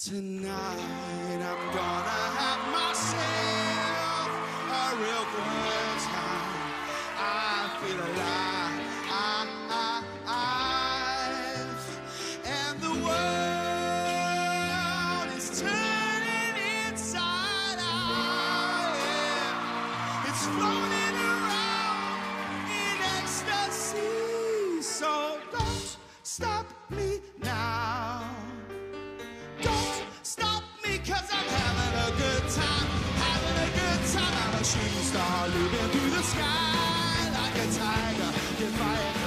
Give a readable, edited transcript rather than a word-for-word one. Tonight I'm gonna have myself a real good time. I feel alive, and the world is turning inside out. Yeah. It's floating around in ecstasy, so don't stop me now. Cause I'm having a good time, having a good time. I'm a shooting star, leaping through the sky like a tiger. If I